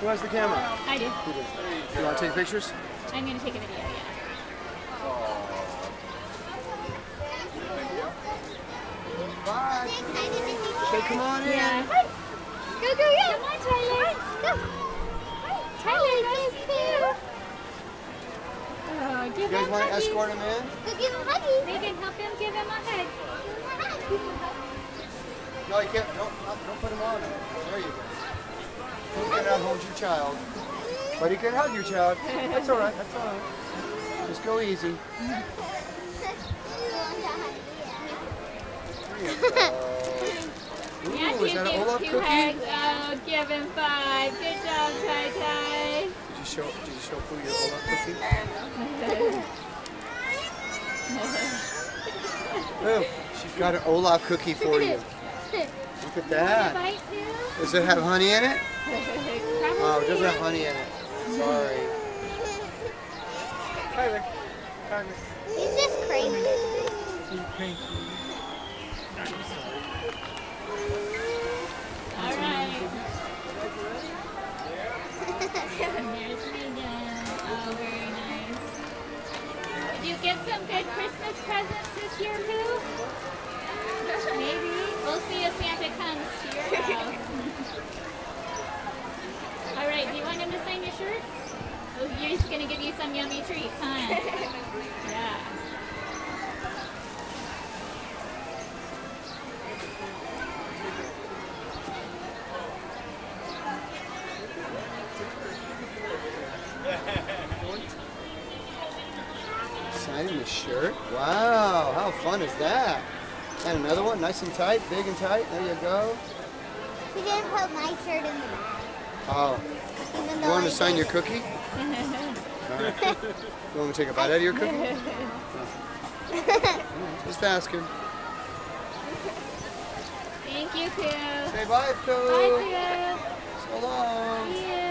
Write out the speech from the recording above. Who has the camera? I do. Who does? You want to take pictures? I'm going to take a video, yeah. Bye. Okay, come on in. Yeah. Hi. Go, go, go. Come on, Tyler. Hi. Go. Hi. Tyler, nice to see you. Oh, give him a hug. You guys want to escort him in? Go give him a hug. They can help him give him a hug. Give him a hug. No, you can't. Don't put him on. There you go. He cannot hold your child. But he can hug your child. That's all right. That's all right. Just go easy. Ooh, is that an Olaf cookie? Oh, give him 5. Good job, Ty-Ty. Did you show Pooh your Olaf cookie? Oh, she's got an Olaf cookie for you. Look at that. Does it have honey in it? Oh, it doesn't have honey in it. Sorry. Tyler. Tyler. He's just crazy. He's crazy. Alright. And there's Megan. Oh, very nice. Did you get some good Christmas presents this year, Pooh? Maybe. We'll see if Santa comes to your house. Alright, do you want him to sign your shirts? Oh, you're just going to give you some yummy treats, huh? Yeah. Signing the shirt? Wow, how fun is that? And another one, nice and tight, big and tight. There you go. He didn't put my shirt in the bag. Oh. You want to sign your cookie? All right. You want me to take a bite out of your cookie? Just ask him. Thank you, Pooh. Say bye, Pooh. Bye, Pooh. So long. See you.